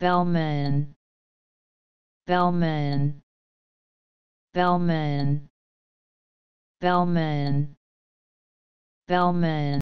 Bellman, Bellman, Bellman, Bellman, Bellman.